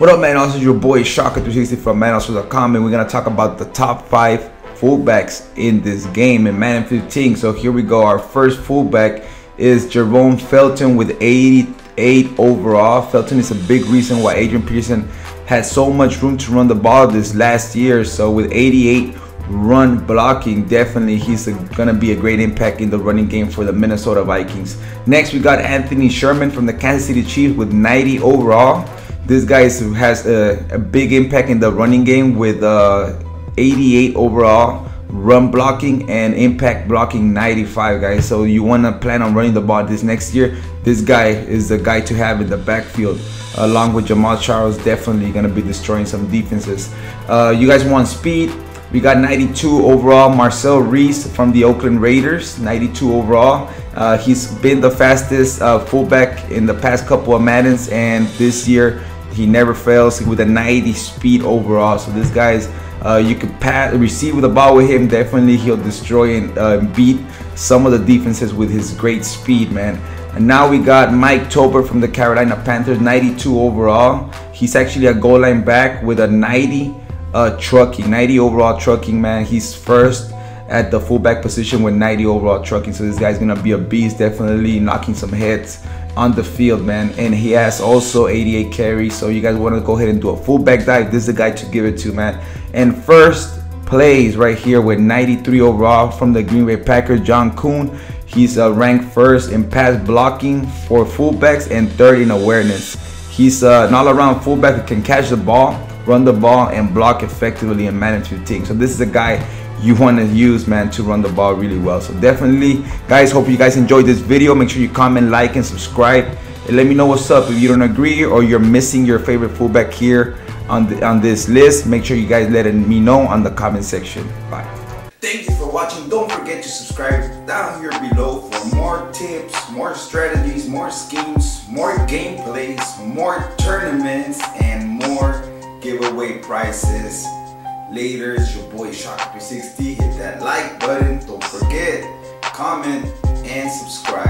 What up, man? This is your boy Shocker360 from manhouse.com, and we're gonna talk about the top 5 fullbacks in this game in Madden 15. So here we go. Our first fullback is Jerome Felton with 88 overall. Felton is a big reason why Adrian Peterson had so much room to run the ball this last year. So with 88 run blocking, definitely he's gonna be a great impact in the running game for the Minnesota Vikings. Next, we got Anthony Sherman from the Kansas City Chiefs with 90 overall. This guy has a big impact in the running game with 88 overall, run blocking and impact blocking 95, guys. So you want to plan on running the ball this next year. This guy is the guy to have in the backfield, along with Jamal Charles. Definitely going to be destroying some defenses. You guys want speed? We got 92 overall, Marcel Reese from the Oakland Raiders, 92 overall. He's been the fastest fullback in the past couple of Maddens, and this year he never fails with a 90 speed overall. So this guy's you could pass, receive with the ball with him. Definitely he'll destroy and beat some of the defenses with his great speed, man. And now we got Mike Tober from the Carolina Panthers, 92 overall. He's actually a goal line back with a 90 overall trucking, man. He's first at the fullback position with 90 overall trucking. So this guy's gonna be a beast, definitely knocking some heads on the field, man. And he has also 88 carries. So you guys want to go ahead and do a fullback dive, this is the guy to give it to, man. And first plays right here with 93 overall from the Green Bay Packers, John Kuhn. He's ranked first in pass blocking for fullbacks and third in awareness. He's an all-around fullback who can catch the ball, run the ball, and block effectively and manage your team. So this is a guy you want to use, man, to run the ball really well. So definitely, guys, hope you guys enjoyed this video. Make sure you comment, like, and subscribe, and let me know what's up if you don't agree or you're missing your favorite fullback here on this list. Make sure you guys let me know on the comment section. Bye. Thank you for watching. Don't forget to subscribe down here below for more tips, more strategies, more schemes, more gameplays, more tournaments, and more giveaway prizes. Later, it's your boy Shocker360. Hit that like button, don't forget, comment, and subscribe.